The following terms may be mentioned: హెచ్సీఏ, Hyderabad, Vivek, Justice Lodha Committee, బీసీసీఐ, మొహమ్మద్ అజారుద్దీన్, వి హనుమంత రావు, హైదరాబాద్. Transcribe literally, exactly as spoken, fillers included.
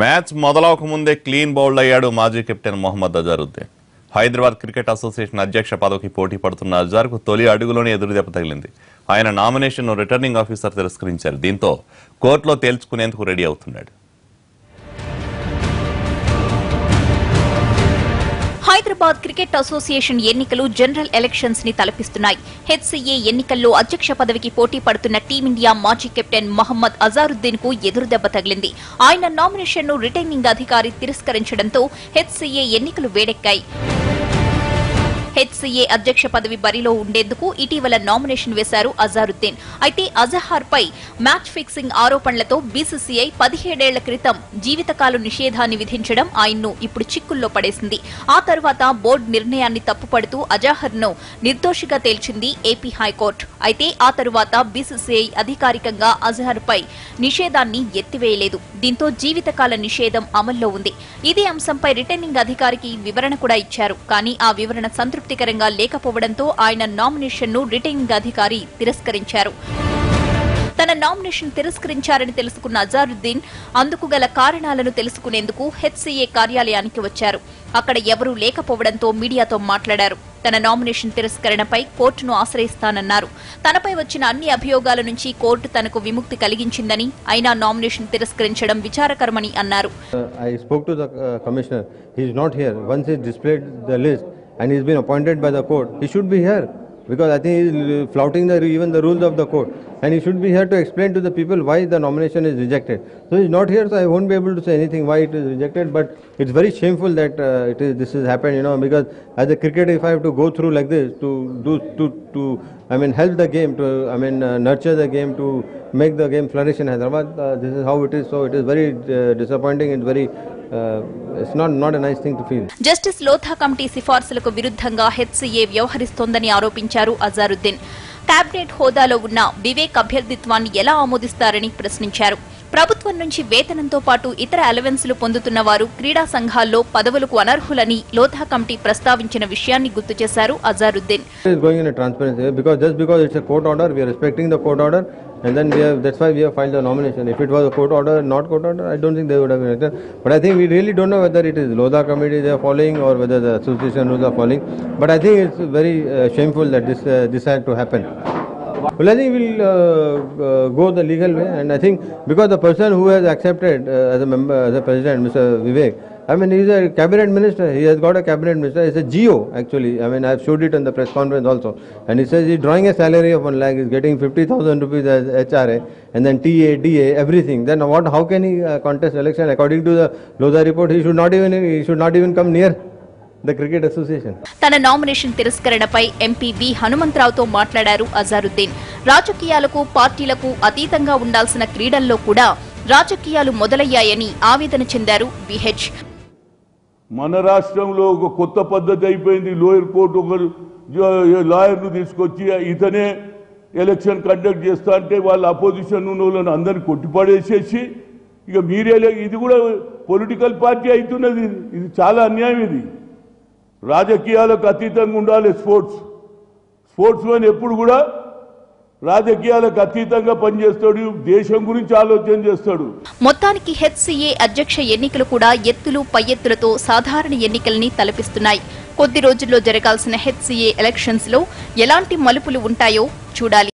Match మొదలవక ముందే clean bowled అయ్యాడు మాజీ captain మొహమ్మద్ అజారుద్దీన్. హైదరాబాద్ cricket association అధ్యక్ష పదవికి పోటీ పడుతున్న అజార్కు తొలి అడుగులోనే ఎదురుదెబ్బ తగిలింది. ఆయన నామినేషన్ను రిటర్నింగ్ ఆఫీసర్ తిరస్కరించారు. దీంతో కోర్టులో తేల్చుకునేందుకు రెడీ అవుతున్నాడు. హైదరాబాద్ క్రికెట్ అసోసియేషన్ ఎన్నికలు జనరల్ ఎలక్షన్స్ ని తలపిస్తున్నాయి. హెచ్సీఏ ఎన్నికల్లో అధ్యక్ష పదవికి పోటీ పడుతున్న టీమిండియా మాజీ కెప్టెన్ మొహమ్మద్ అజారుద్దీన్ కు ఎదురుదెబ్బ తగిలింది. ఆయన నామినేషన్ ను రిటర్నింగ్ అధికారి తిరస్కరించడంతో హెచ్సీఏ ఎన్నికలు వేడెక్కాయి. హెచ్సీఏ అధ్యక్ష పదవి బరిలో ఉండేందుకు ఇటీవల నామినేషన్ వేశారు అజారుద్దీన్. అయితే అజహార్ పై మ్యాచ్ ఫిక్సింగ్ ఆరోపణలతో బీసీసీఐ పదిహేడేళ్ల క్రితం జీవితకాల నిషేధాన్ని విధించడం ఆయన్ను ఇప్పుడు చిక్కుల్లో పడేసింది. ఆ తర్వాత బోర్డు నిర్ణయాన్ని తప్పుపడుతూ అజహార్ను నిర్దోషిగా తేల్చింది ఏపీ హైకోర్టు. అయితే ఆ తర్వాత బీసీసీఐ అధికారికంగా అజహార్పై నిషేధాన్ని ఎత్తివేయలేదు. దీంతో జీవితకాల నిషేధం అమల్లో ఉంది. ఇదే అంశంపై రిటర్నింగ్ అధికారికి వివరణ కూడా ఇచ్చారు. కానీ ఆ వివరణ సంతృప్తికరంగా లేకపోవడంతో ఆయన నామినేషన్ను రిటర్నింగ్ అధికారి తిరస్కరించారు. తన నామినేషన్ తిరస్కరించారని తెలుసుకున్న అజారుద్దీన్ అందుకు గల కారణాలను తెలుసుకునేందుకు హెచ్సీఏ కార్యాలయానికి వచ్చారు. అక్కడ ఎవరూ లేకపోవడంతో మీడియాతో మాట్లాడారు. తన నామినేషన్ తిరస్కరణపై కోర్టును ఆశ్రయిస్తానన్నారు. తనపై వచ్చిన అన్ని అభియోగాల నుంచి కోర్టు తనకు విముక్తి కలిగించిందని, అయినా నామినేషన్ తిరస్కరించడం విచారకరమని అన్నారు. And he's been appointed by the court. He should be here because I think he's flouting the, even the rules of the court. And he should be here to explain to the people why the nomination is rejected. So he's not here, so I won't be able to say anything why it is rejected. But it's very shameful that uh, it is this has happened, you know, because as a cricketer, if I have to go through like this to do to to I mean help the game, to I mean uh, nurture the game, to make the game flourish in Hyderabad, uh, this is how it is. So it is very uh, disappointing and very. Uh, it's not not a nice thing to feel. Justice Lodha Committee సిఫార్సులకు విరుద్ధంగా హెచ్సీఏ వ్యవహరిస్తోందని ఆరోపించారు Azharuddin. Cabinet హోదాలో ఉన్న వివేక్ అభ్యర్థిత్వాన్ని ఎలా ఆమోదిస్తారని ప్రశ్నించారు. ప్రభుత్వం నుంచి వేతనంతో పాటు ఇతర అలవెన్సులు పొందుతున్న వారు క్రీడా సంఘాల్లో పదవులకు అనర్హులని లోధా కమిటీ ప్రస్తావించిన విషయాన్ని గుర్తు చేశారు Azharuddin. And then we have, that's why we have filed the nomination. If it was a court order, not court order, I don't think they would have been elected. But I think we really don't know whether it is Lodha committee they are following or whether the association rules are following. But I think it's very uh, shameful that this uh, this had to happen. Well, I think we'll uh, uh, go the legal way, and I think because the person who has accepted uh, as a member, as a president, Mister Vivek, I mean, he's a cabinet minister. He has got a cabinet minister. It's a G O actually. I mean, I've showed it in the press conference also. And he says he's drawing a salary of one lakh. He's getting fifty thousand rupees as H R A, and then T A, D A, everything. Then what? How can he uh, contest election? According to the Lodha report, he should not even he should not even come near the cricket association. తన nomination తిరస్కరణపై MP V Hanumantha రావుతో మాట్లాడారు అజారుద్దీన్. రాజకీయాలకు పార్టీలకు అతీతంగా ఉండాల్సిన క్రీడల్లో కూడా రాజకీయాలు మొదలయ్యాయని ఆవేదన చెందారు విహెచ్. మన రాష్ట్రంలో ఒక కొత్త పద్ధతి అయిపోయింది. లోయర్ కోర్టు ఒకరు లాయర్ను తీసుకొచ్చి ఇతనే ఎలక్షన్ కండక్ట్ చేస్తా అంటే వాళ్ళ అపోజిషన్ వాళ్ళని అందరినీ కొట్టిపడేసేసి ఇక మీరే ఇది కూడా పొలిటికల్ పార్టీ అవుతున్నది. ఇది చాలా అన్యాయం. ఇది రాజకీయాలకు అతీతంగా ఉండాలి. స్పోర్ట్స్ స్పోర్ట్స్ మ్యాన్ ఎప్పుడు కూడా రాజకీయాలకు అతీతంగా పనిచేస్తాడు, దేశం గురించి ఆలోచన చేస్తాడు. మొత్తానికి హెచ్సీఏ అధ్యక్ష ఎన్నికలు కూడా ఎత్తులు పై ఎత్తులతో సాధారణ ఎన్నికల్ని తలపిస్తున్నాయి. కొద్ది రోజుల్లో జరగాల్సిన హెచ్సీఏ ఎలక్షన్స్ లో ఎలాంటి మలుపులు ఉంటాయో చూడాలి.